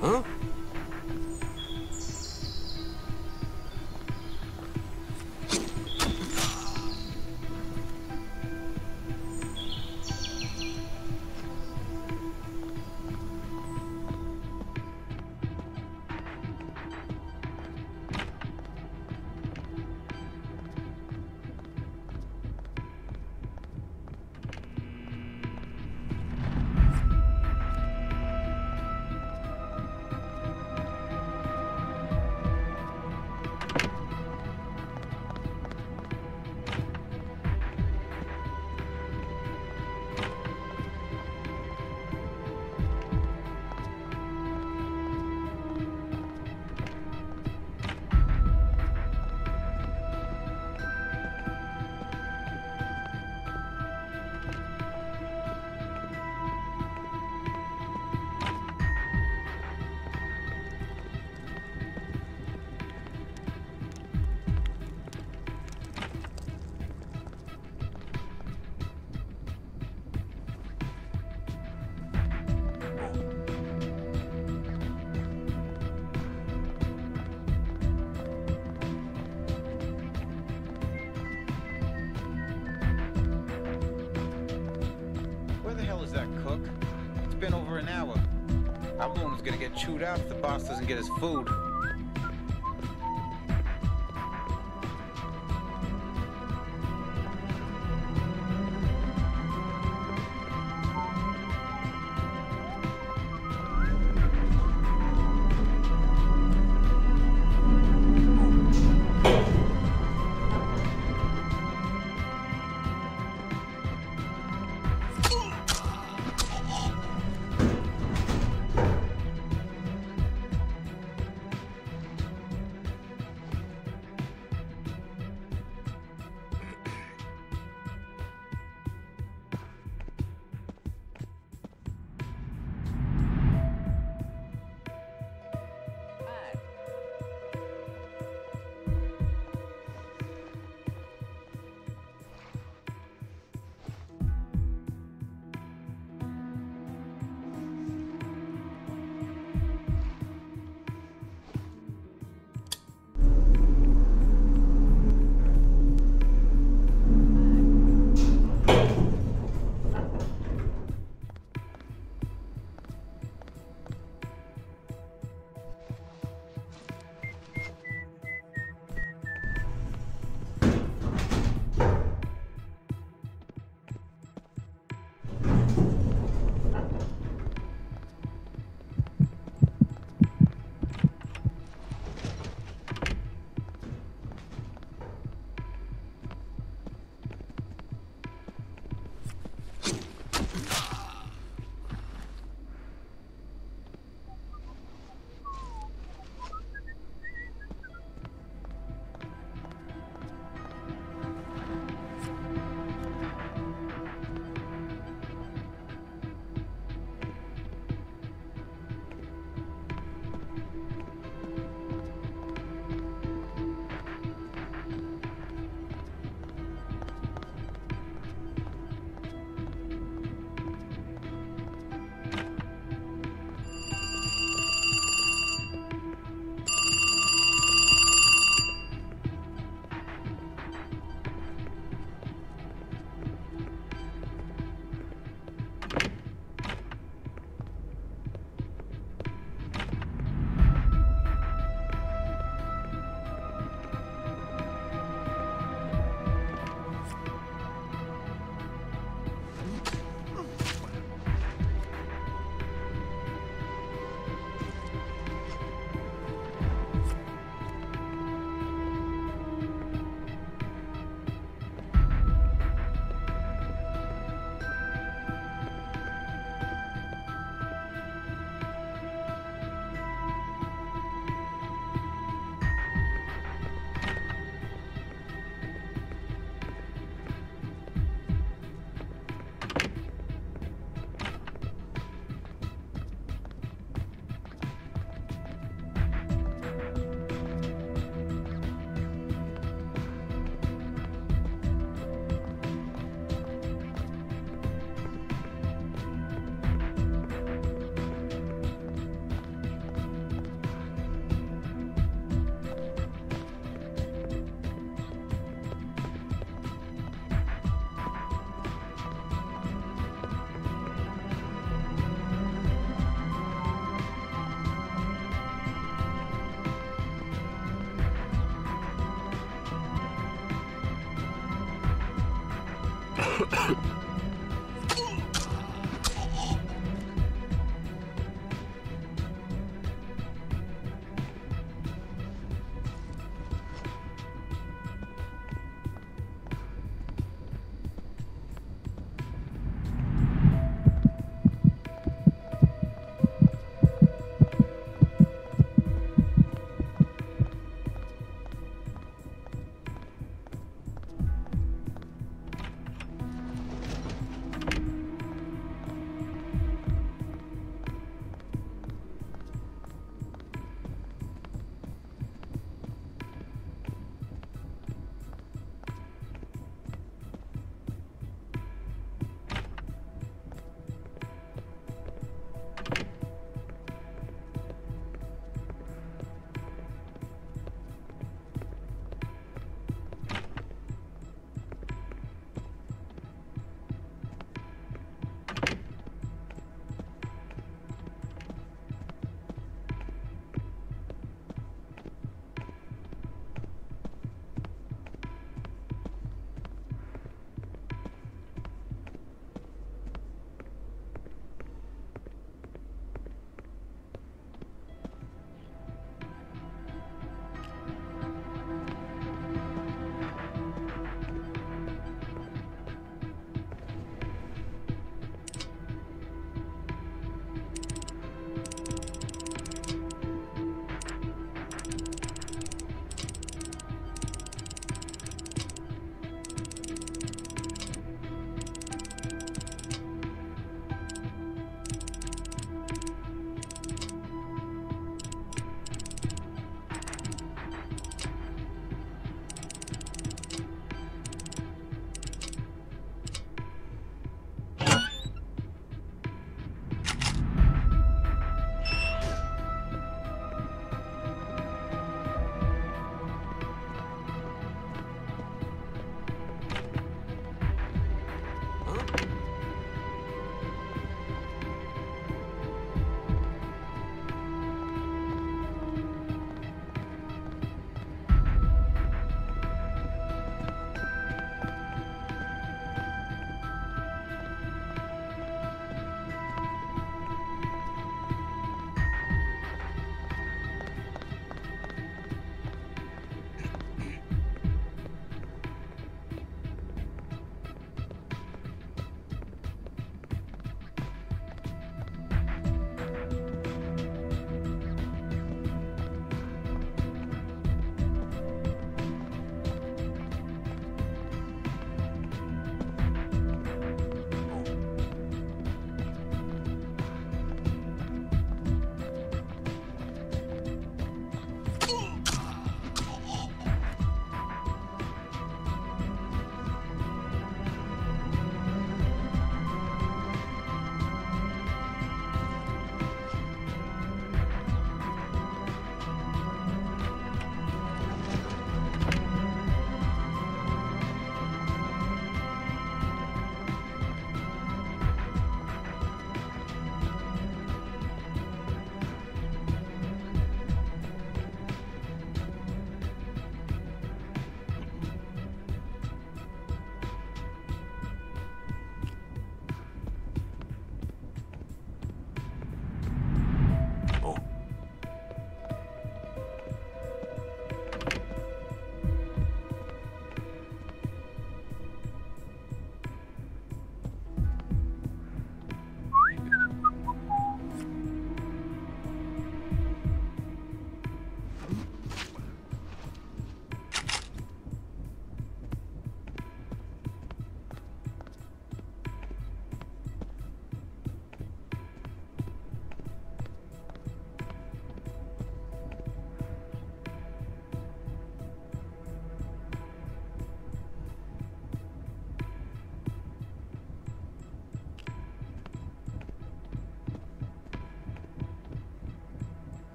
Huh? Chewed out if the boss doesn't get his food.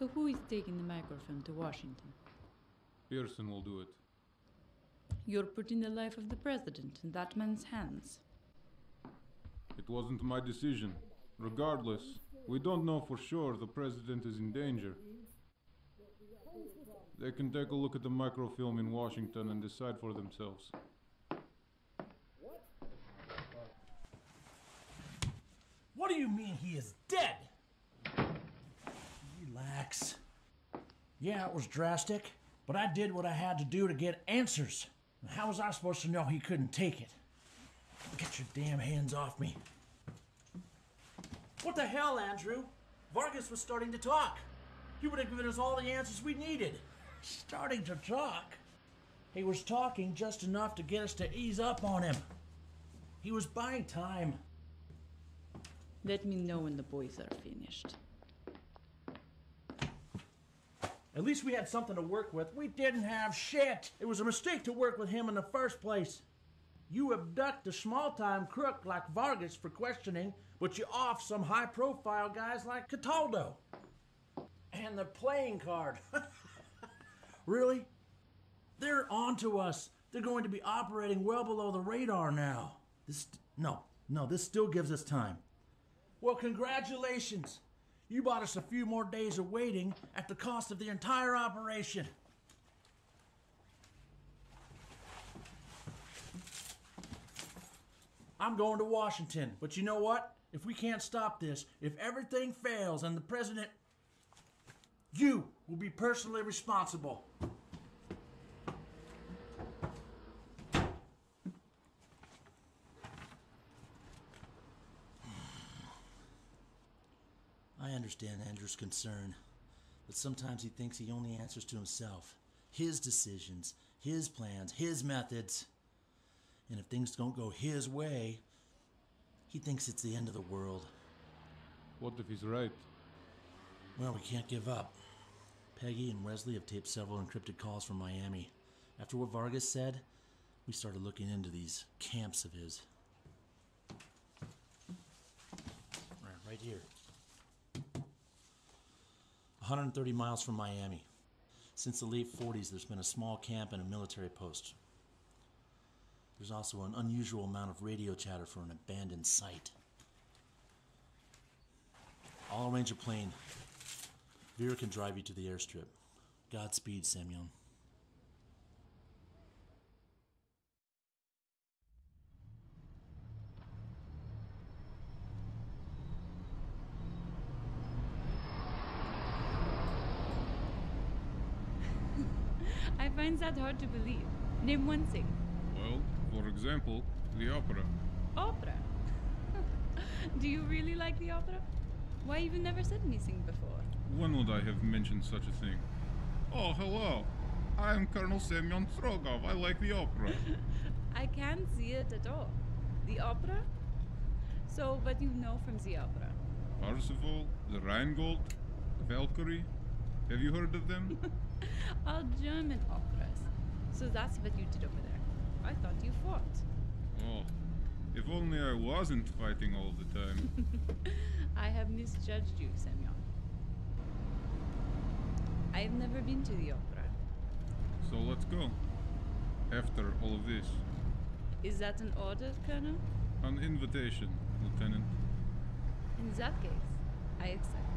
So who is taking the microfilm to Washington? Pearson will do it. You're putting the life of the president in that man's hands. It wasn't my decision. Regardless, we don't know for sure the president is in danger. They can take a look at the microfilm in Washington and decide for themselves. What do you mean he is dead? Relax. Yeah, it was drastic, but I did what I had to do to get answers. How was I supposed to know he couldn't take it? Get your damn hands off me. What the hell, Andrew? Vargas was starting to talk. He would have given us all the answers we needed. Starting to talk? He was talking just enough to get us to ease up on him. He was buying time. Let me know when the boys are finished. At least we had something to work with. We didn't have shit. It was a mistake to work with him in the first place. You abduct a small-time crook like Vargas for questioning, but you off some high-profile guys like Cataldo. And the playing card. Really? They're onto us. They're going to be operating well below the radar now. This still gives us time. Well, congratulations. You bought us a few more days of waiting at the cost of the entire operation. I'm going to Washington, but you know what? If we can't stop this, if everything fails and the president... You will be personally responsible. I understand Andrew's concern, but sometimes he thinks he only answers to himself, his decisions, his plans, his methods. And if things don't go his way, he thinks it's the end of the world. What if he's right? Well, we can't give up. Peggy and Wesley have taped several encrypted calls from Miami. After what Vargas said, we started looking into these camps of his. Right here. 130 miles from Miami. Since the late 40s, there's been a small camp and a military post. There's also an unusual amount of radio chatter for an abandoned site. I'll arrange a plane. Vera can drive you to the airstrip. Godspeed, Semyon. I find that hard to believe. Name one thing. Well, for example, the opera. Opera? Do you really like the opera? Why you've never said anything before? When would I have mentioned such a thing? Oh, hello. I am Colonel Semyon Strogov. I like the opera. I can't see it at all. The opera? So, what you know from the opera? Percival, the Rheingold, the Valkyrie. Have you heard of them? All German operas. So that's what you did over there. I thought you fought. Oh. If only I wasn't fighting all the time. I have misjudged you, Semyon. I have never been to the opera. So let's go. After all of this. Is that an order, Colonel? An invitation, Lieutenant. In that case, I accept.